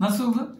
Nasıldı?